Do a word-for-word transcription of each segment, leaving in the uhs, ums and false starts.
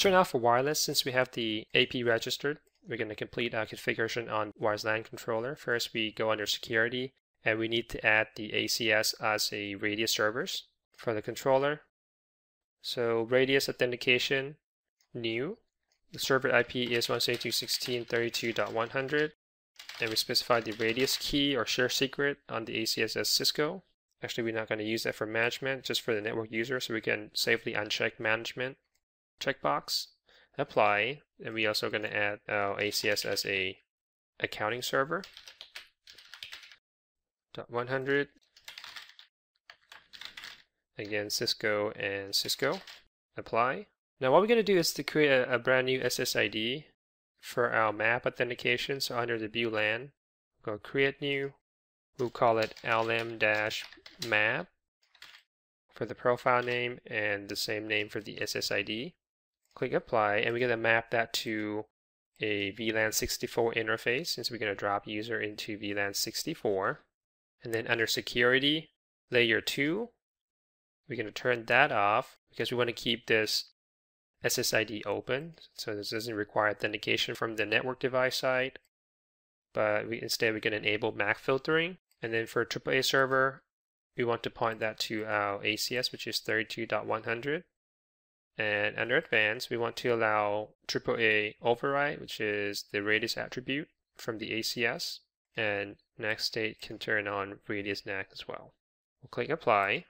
So now for wireless, since we have the A P registered, we're going to complete our configuration on wireless LAN controller. First, we go under security, and we need to add the A C S as a RADIUS servers for the controller. So RADIUS authentication, new. The server I P is one seventy-two dot sixteen dot thirty-two dot one hundred, and we specify the RADIUS key or share secret on the A C S as Cisco. Actually, we're not going to use that for management, just for the network user, so we can safely uncheck management checkbox. Apply, and we're also going to add our A C S as a accounting server. dot one hundred. Again, Cisco and Cisco. Apply. Now what we're going to do is to create a, a brand new S S I D for our M A B authentication. So under the V LAN, go create new. We'll call it L M dash M A B for the profile name and the same name for the S S I D. Click apply, and we're going to map that to a V LAN sixty-four interface, since we're going to drop user into V LAN sixty-four. And then under security, layer two, we're going to turn that off because we want to keep this S S I D open, so this doesn't require authentication from the network device side, but we, instead we can enable M A C filtering. And then for triple A server, we want to point that to our A C S, which is thirty-two dot one hundred. And under advanced, we want to allow triple A override, which is the RADIUS attribute from the A C S. And N A C state can turn on RADIUS N A C as well. We'll click apply.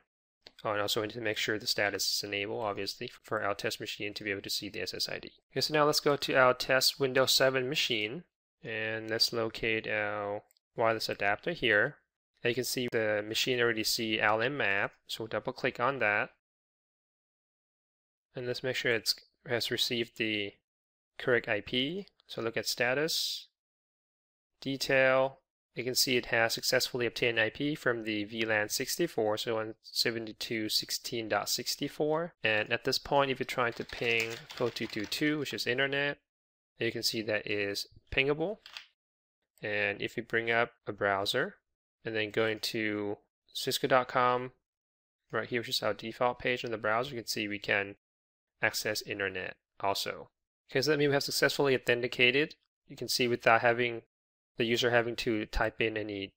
Oh, and also we need to make sure the status is enabled, obviously, for our test machine to be able to see the S S I D. Okay, so now let's go to our test Windows seven machine, and let's locate our wireless adapter here. And you can see the machine already see L M M A B, so we'll double click on that. And let's make sure it has received the correct I P. So look at status, detail. You can see it has successfully obtained I P from the V LAN sixty-four, so one seventy-two dot sixteen dot sixty-four. And at this point, if you're trying to ping four two two two, which is internet, you can see that is pingable. And if you bring up a browser and then go into cisco dot com, right here, which is our default page on the browser, you can see we can access internet also. Okay, so that means we have successfully authenticated. You can see without having the user having to type in any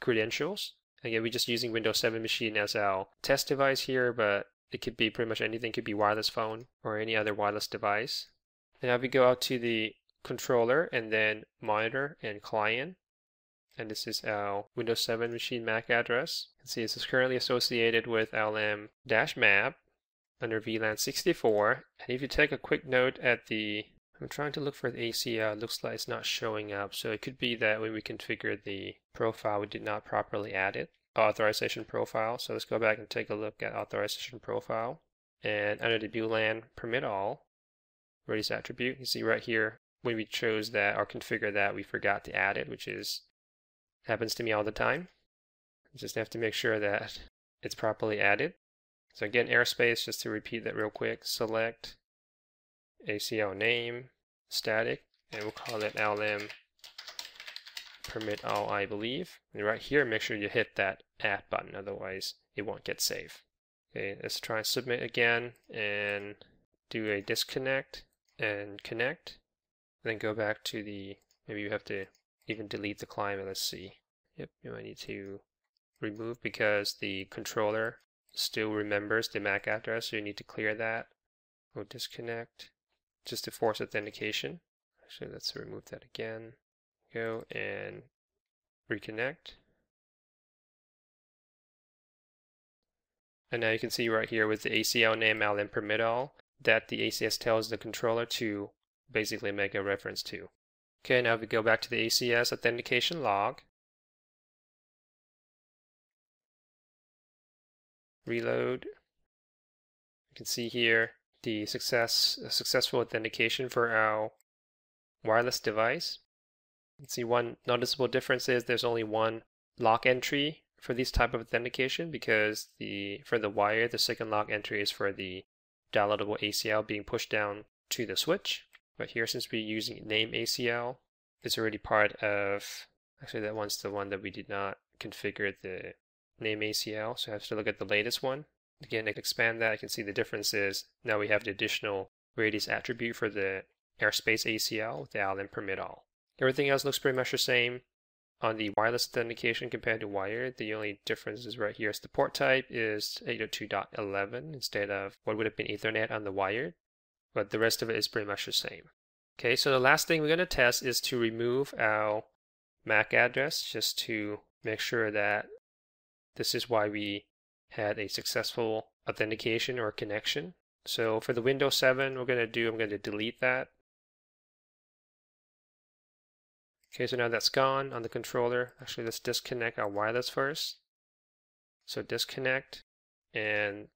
credentials. Again, we're just using Windows seven machine as our test device here, but it could be pretty much anything. It could be wireless phone or any other wireless device. And now we go out to the controller and then monitor and client. And this is our Windows seven machine M A C address. You can see this is currently associated with L M dash M A B under V LAN sixty-four. And if you take a quick note at the I'm trying to look for the A C L, it looks like it's not showing up, so it could be that when we configured the profile, we did not properly add it. Authorization profile, so let's go back and take a look at authorization profile. And under the V LAN, permit all, RADIUS attribute, you can see right here, when we chose that or configured that, we forgot to add it, which is happens to me all the time. You just have to make sure that it's properly added. So again, airspace, just to repeat that real quick, select A C L name, static, and we'll call it L M permit all, I believe. And right here, make sure you hit that add button, otherwise it won't get saved. Okay, let's try and submit again and do a disconnect and connect. And then go back to the, maybe you have to even delete the client. Let's see. Yep, you might need to remove because the controller still remembers the M A C address, so you need to clear that. We'll disconnect. Just to force authentication. Actually, let's remove that again. Go and reconnect. And now you can see right here with the A C L name, L M permit all, that the A C S tells the controller to basically make a reference to. Okay, now if we go back to the A C S authentication log, reload, you can see here the success successful authentication for our wireless device. You can see one noticeable difference is there's only one lock entry for these type of authentication, because the for the wire, the second lock entry is for the downloadable A C L being pushed down to the switch. But here, since we're using name A C L, it's already part of, actually that one's the one that we did not configure the name A C L, so I have to look at the latest one. Again, I can expand that. I can see the difference is now we have the additional radius attribute for the airspace A C L, the island permit all. Everything else looks pretty much the same on the wireless authentication compared to wired. The only difference is right here is the port type is eight oh two dot eleven instead of what would have been Ethernet on the wired, but the rest of it is pretty much the same. Okay, so the last thing we're going to test is to remove our M A C address, just to make sure that this is why we had a successful authentication or connection. So for the Windows seven, we're going to do, I'm going to delete that. Okay, so now that's gone on the controller. Actually, let's disconnect our wireless first. So disconnect, and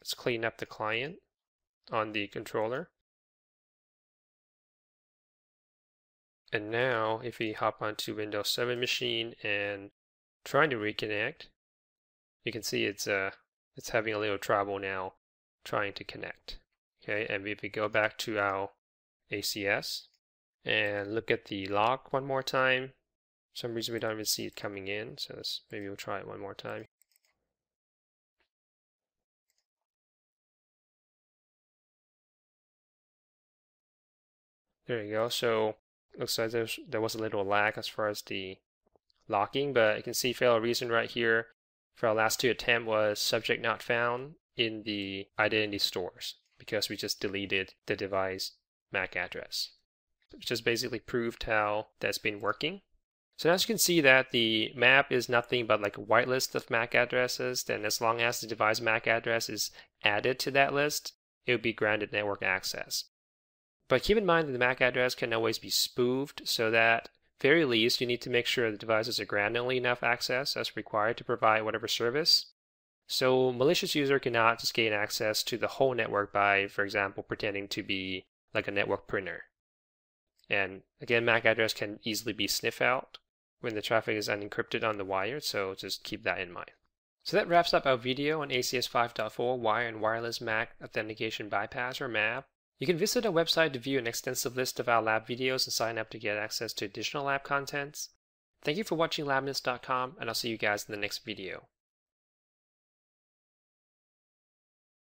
let's clean up the client on the controller. And now if we hop onto Windows seven machine and trying to reconnect, you can see it's uh, it's having a little trouble now trying to connect. Okay, and if we go back to our A C S and look at the log one more time, for some reason we don't even see it coming in, so let's, maybe we'll try it one more time. There you go. So looks like there's, there was a little lag as far as the locking, but you can see for our reason right here, for our last two attempt was subject not found in the identity stores because we just deleted the device M A C address. So it just basically proved how that's been working. So now as you can see that the M A B is nothing but like a whitelist of M A C addresses, then as long as the device M A C address is added to that list, it would be granted network access. But keep in mind that the M A C address can always be spoofed, so that very least you need to make sure the devices are granted only enough access as required to provide whatever service. So malicious user cannot just gain access to the whole network by, for example, pretending to be like a network printer. And again, M A C address can easily be sniffed out when the traffic is unencrypted on the wire, so just keep that in mind. So that wraps up our video on A C S five point four Wire and Wireless M A C Authentication Bypass, or M A B. You can visit our website to view an extensive list of our lab videos and sign up to get access to additional lab contents. Thank you for watching lab minutes dot com, and I'll see you guys in the next video.